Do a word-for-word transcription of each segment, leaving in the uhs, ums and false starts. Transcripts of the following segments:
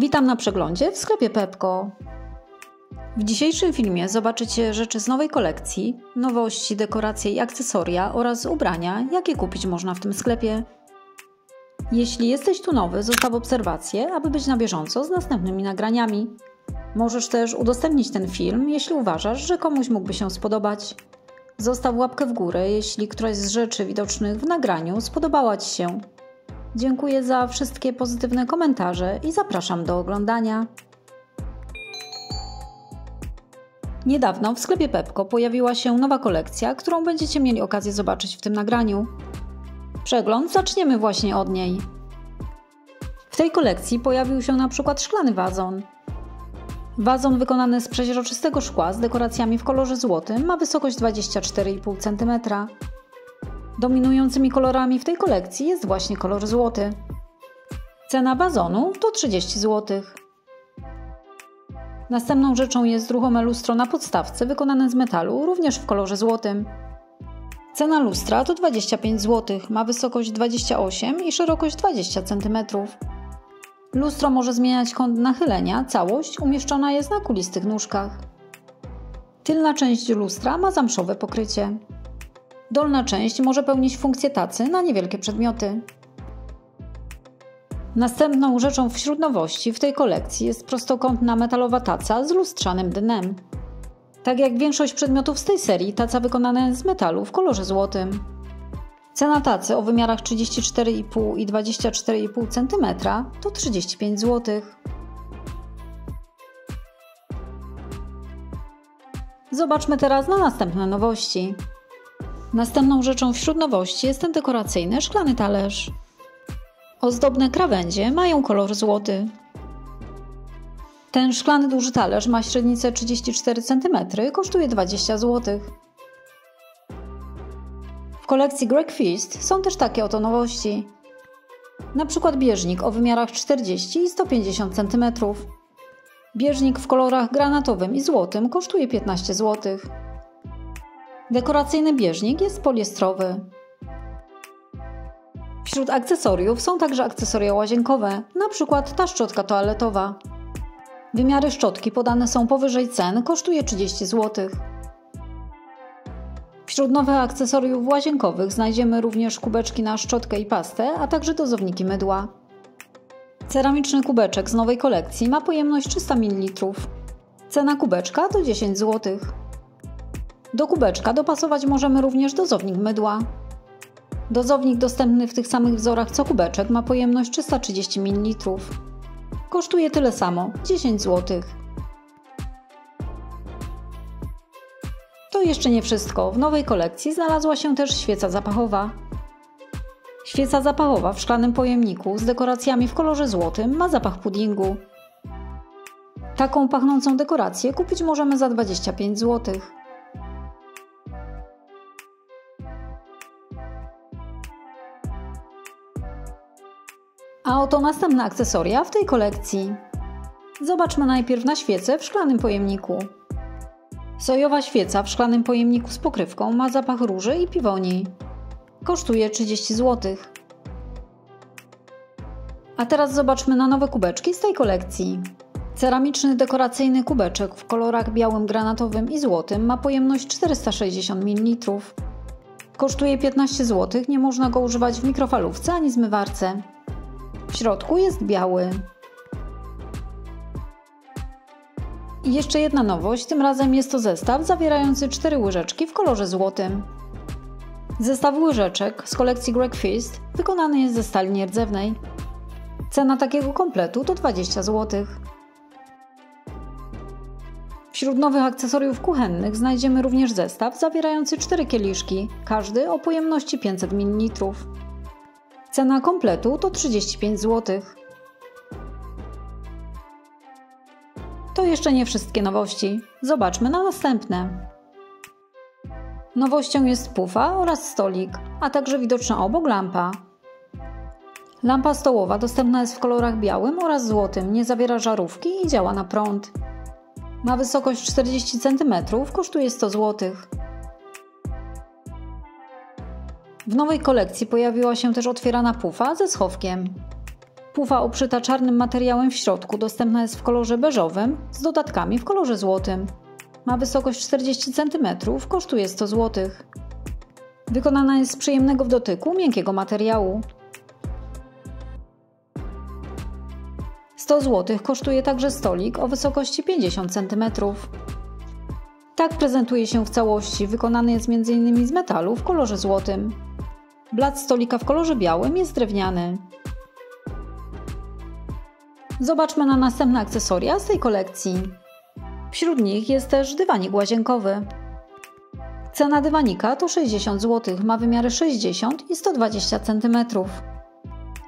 Witam na przeglądzie w sklepie Pepco. W dzisiejszym filmie zobaczycie rzeczy z nowej kolekcji, nowości, dekoracje i akcesoria oraz ubrania, jakie kupić można w tym sklepie. Jeśli jesteś tu nowy, zostaw obserwację, aby być na bieżąco z następnymi nagraniami. Możesz też udostępnić ten film, jeśli uważasz, że komuś mógłby się spodobać. Zostaw łapkę w górę, jeśli któraś z rzeczy widocznych w nagraniu spodobała Ci się. Dziękuję za wszystkie pozytywne komentarze i zapraszam do oglądania. Niedawno w sklepie Pepco pojawiła się nowa kolekcja, którą będziecie mieli okazję zobaczyć w tym nagraniu. Przegląd zaczniemy właśnie od niej. W tej kolekcji pojawił się na przykład szklany wazon. Wazon wykonany z przeźroczystego szkła z dekoracjami w kolorze złotym ma wysokość dwadzieścia cztery i pół centymetra. Dominującymi kolorami w tej kolekcji jest właśnie kolor złoty. Cena wazonu to trzydzieści złotych. Następną rzeczą jest ruchome lustro na podstawce wykonane z metalu, również w kolorze złotym. Cena lustra to dwadzieścia pięć złotych, ma wysokość dwadzieścia osiem i szerokość dwadzieścia centymetrów. Lustro może zmieniać kąt nachylenia, całość umieszczona jest na kulistych nóżkach. Tylna część lustra ma zamszowe pokrycie. Dolna część może pełnić funkcję tacy na niewielkie przedmioty. Następną rzeczą wśród nowości w tej kolekcji jest prostokątna metalowa taca z lustrzanym dnem. Tak jak większość przedmiotów z tej serii, taca wykonana jest z metalu w kolorze złotym. Cena tacy o wymiarach trzydzieści cztery i pół i dwadzieścia cztery i pół centymetra to trzydzieści pięć złotych. Zobaczmy teraz na następne nowości. Następną rzeczą wśród nowości jest ten dekoracyjny szklany talerz. Ozdobne krawędzie mają kolor złoty. Ten szklany duży talerz ma średnicę trzydzieści cztery centymetry, kosztuje dwadzieścia złotych. W kolekcji Greek Feast są też takie oto nowości. Na przykład bieżnik o wymiarach czterdzieści i sto pięćdziesiąt centymetrów. Bieżnik w kolorach granatowym i złotym kosztuje piętnaście złotych. Dekoracyjny bieżnik jest poliestrowy. Wśród akcesoriów są także akcesoria łazienkowe, na przykład ta szczotka toaletowa. Wymiary szczotki podane są powyżej cen, kosztuje trzydzieści złotych. Wśród nowych akcesoriów łazienkowych znajdziemy również kubeczki na szczotkę i pastę, a także dozowniki mydła. Ceramiczny kubeczek z nowej kolekcji ma pojemność trzysta mililitrów. Cena kubeczka to dziesięć złotych. Do kubeczka dopasować możemy również dozownik mydła. Dozownik dostępny w tych samych wzorach co kubeczek ma pojemność trzysta trzydzieści mililitrów. Kosztuje tyle samo, dziesięć złotych. To jeszcze nie wszystko, w nowej kolekcji znalazła się też świeca zapachowa. Świeca zapachowa w szklanym pojemniku z dekoracjami w kolorze złotym ma zapach puddingu. Taką pachnącą dekorację kupić możemy za dwadzieścia pięć złotych. A oto następne akcesoria w tej kolekcji. Zobaczmy najpierw na świecę w szklanym pojemniku. Sojowa świeca w szklanym pojemniku z pokrywką ma zapach róży i piwoni. Kosztuje trzydzieści złotych. A teraz zobaczmy na nowe kubeczki z tej kolekcji. Ceramiczny dekoracyjny kubeczek w kolorach białym, granatowym i złotym ma pojemność czterysta sześćdziesiąt mililitrów. Kosztuje piętnaście złotych, nie można go używać w mikrofalówce ani zmywarce. W środku jest biały. I jeszcze jedna nowość, tym razem jest to zestaw zawierający cztery łyżeczki w kolorze złotym. Zestaw łyżeczek z kolekcji Greek Feast wykonany jest ze stali nierdzewnej. Cena takiego kompletu to dwadzieścia złotych. Wśród nowych akcesoriów kuchennych znajdziemy również zestaw zawierający cztery kieliszki, każdy o pojemności pięćset mililitrów. Cena kompletu to trzydzieści pięć złotych. To jeszcze nie wszystkie nowości. Zobaczmy na następne. Nowością jest pufa oraz stolik, a także widoczna obok lampa. Lampa stołowa dostępna jest w kolorach białym oraz złotym, nie zawiera żarówki i działa na prąd. Ma wysokość czterdzieści centymetrów, kosztuje sto złotych. W nowej kolekcji pojawiła się też otwierana pufa ze schowkiem. Puwa obszyta czarnym materiałem w środku, dostępna jest w kolorze beżowym z dodatkami w kolorze złotym. Ma wysokość czterdzieści centymetrów, kosztuje sto złotych. Wykonana jest z przyjemnego w dotyku, miękkiego materiału. sto złotych kosztuje także stolik o wysokości pięćdziesiąt centymetrów. Tak prezentuje się w całości, wykonany jest między innymi z metalu w kolorze złotym. Blat stolika w kolorze białym jest drewniany. Zobaczmy na następne akcesoria z tej kolekcji. Wśród nich jest też dywanik łazienkowy. Cena dywanika to sześćdziesiąt złotych, ma wymiary sześćdziesiąt i sto dwadzieścia centymetrów.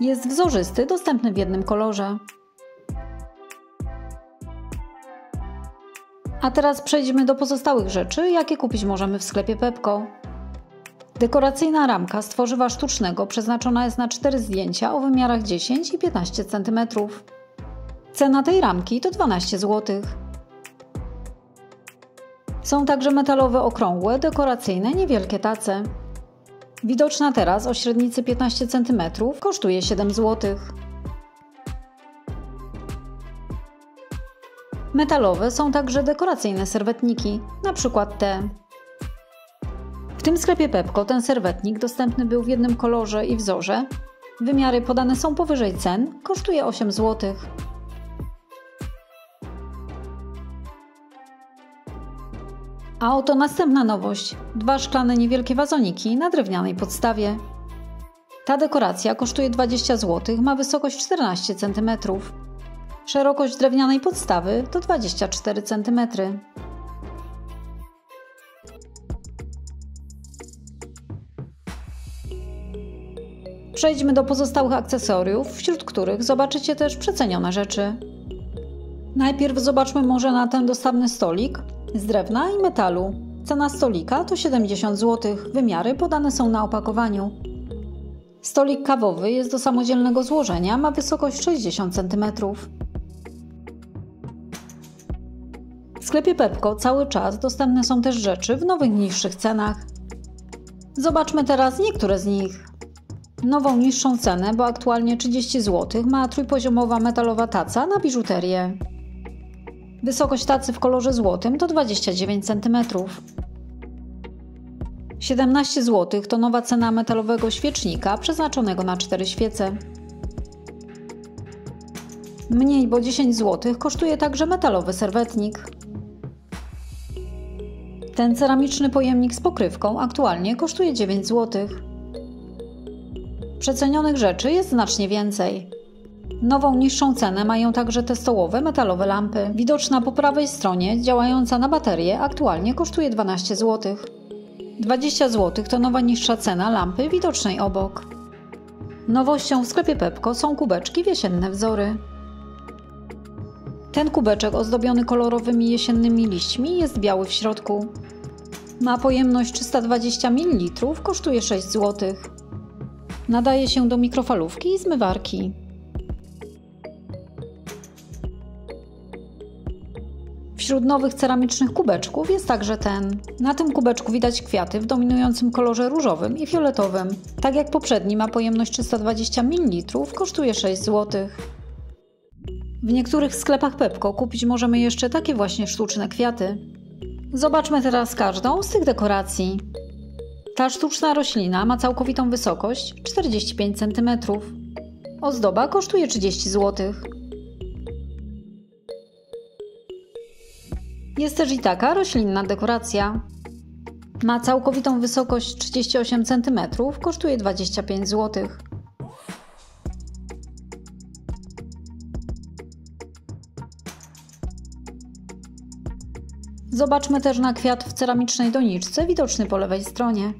Jest wzorzysty, dostępny w jednym kolorze. A teraz przejdźmy do pozostałych rzeczy, jakie kupić możemy w sklepie Pepco. Dekoracyjna ramka z tworzywa sztucznego przeznaczona jest na cztery zdjęcia o wymiarach dziesięć i piętnaście centymetrów. Cena tej ramki to dwanaście złotych. Są także metalowe okrągłe, dekoracyjne, niewielkie tace. Widoczna teraz o średnicy piętnaście centymetrów kosztuje siedem złotych. Metalowe są także dekoracyjne serwetniki, np. te. W tym sklepie Pepco ten serwetnik dostępny był w jednym kolorze i wzorze. Wymiary podane są powyżej cen, kosztuje osiem złotych. A oto następna nowość. Dwa szklane niewielkie wazoniki na drewnianej podstawie. Ta dekoracja kosztuje dwadzieścia złotych, ma wysokość czternaście centymetrów. Szerokość drewnianej podstawy to dwadzieścia cztery centymetry. Przejdźmy do pozostałych akcesoriów, wśród których zobaczycie też przecenione rzeczy. Najpierw zobaczmy może na ten dostawny stolik z drewna i metalu. Cena stolika to siedemdziesiąt złotych, wymiary podane są na opakowaniu. Stolik kawowy jest do samodzielnego złożenia, ma wysokość sześćdziesiąt centymetrów. W sklepie Pepco cały czas dostępne są też rzeczy w nowych, niższych cenach. Zobaczmy teraz niektóre z nich. Nową, niższą cenę, bo aktualnie trzydzieści złotych, ma trójpoziomowa metalowa taca na biżuterię. Wysokość tacy w kolorze złotym to dwadzieścia dziewięć centymetrów. siedemnaście złotych to nowa cena metalowego świecznika przeznaczonego na cztery świece. Mniej, bo dziesięć złotych, kosztuje także metalowy serwetnik. Ten ceramiczny pojemnik z pokrywką aktualnie kosztuje dziewięć złotych. Przecenionych rzeczy jest znacznie więcej. Nową, niższą cenę mają także te stołowe metalowe lampy. Widoczna po prawej stronie, działająca na baterię, aktualnie kosztuje dwanaście złotych. dwadzieścia złotych to nowa, niższa cena lampy widocznej obok. Nowością w sklepie Pepco są kubeczki w jesienne wzory. Ten kubeczek ozdobiony kolorowymi jesiennymi liśćmi jest biały w środku. Ma pojemność trzysta dwadzieścia mililitrów, kosztuje sześć złotych. Nadaje się do mikrofalówki i zmywarki. Wśród nowych ceramicznych kubeczków jest także ten. Na tym kubeczku widać kwiaty w dominującym kolorze różowym i fioletowym. Tak jak poprzedni, ma pojemność trzysta dwadzieścia mililitrów, kosztuje sześć złotych. W niektórych sklepach Pepco kupić możemy jeszcze takie właśnie sztuczne kwiaty. Zobaczmy teraz każdą z tych dekoracji. Ta sztuczna roślina ma całkowitą wysokość czterdzieści pięć centymetrów. Ozdoba kosztuje trzydzieści złotych. Jest też i taka roślinna dekoracja. Ma całkowitą wysokość trzydzieści osiem centymetrów, kosztuje dwadzieścia pięć złotych. Zobaczmy też na kwiat w ceramicznej doniczce, widoczny po lewej stronie.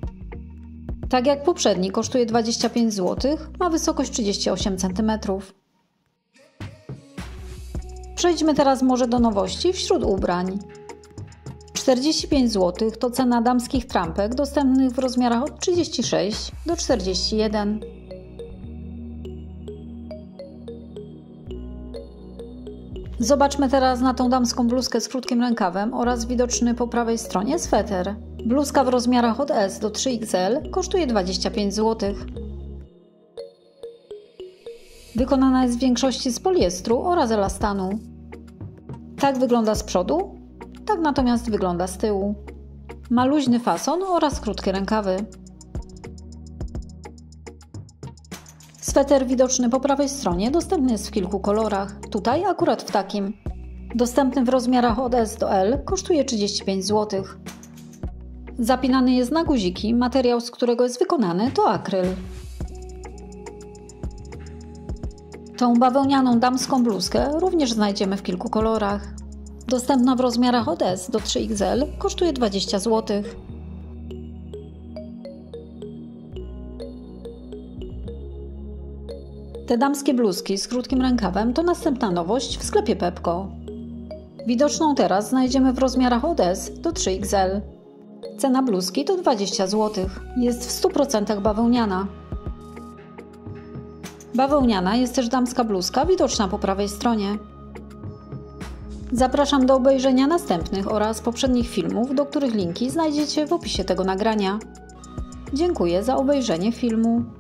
Tak jak poprzedni, kosztuje dwadzieścia pięć złotych, ma wysokość trzydzieści osiem centymetrów. Przejdźmy teraz może do nowości wśród ubrań. czterdzieści pięć złotych to cena damskich trampek dostępnych w rozmiarach od trzydzieści sześć do czterdzieści jeden. Zobaczmy teraz na tą damską bluzkę z krótkim rękawem oraz widoczny po prawej stronie sweter. Bluzka w rozmiarach od S do trzy iks el kosztuje dwadzieścia pięć złotych. Wykonana jest w większości z poliestru oraz elastanu. Tak wygląda z przodu, tak natomiast wygląda z tyłu. Ma luźny fason oraz krótkie rękawy. Sweter widoczny po prawej stronie dostępny jest w kilku kolorach, tutaj akurat w takim. Dostępny w rozmiarach od S do L, kosztuje trzydzieści pięć złotych. Zapinany jest na guziki, materiał, z którego jest wykonany, to akryl. Tą bawełnianą damską bluzkę również znajdziemy w kilku kolorach. Dostępna w rozmiarach od S do trzy iks el, kosztuje dwadzieścia złotych. Te damskie bluzki z krótkim rękawem to następna nowość w sklepie Pepco. Widoczną teraz znajdziemy w rozmiarach od S do trzy iks el. Cena bluzki to dwadzieścia złotych. Jest w stu procentach bawełniana. Bawełniana jest też damska bluzka widoczna po prawej stronie. Zapraszam do obejrzenia następnych oraz poprzednich filmów, do których linki znajdziecie w opisie tego nagrania. Dziękuję za obejrzenie filmu.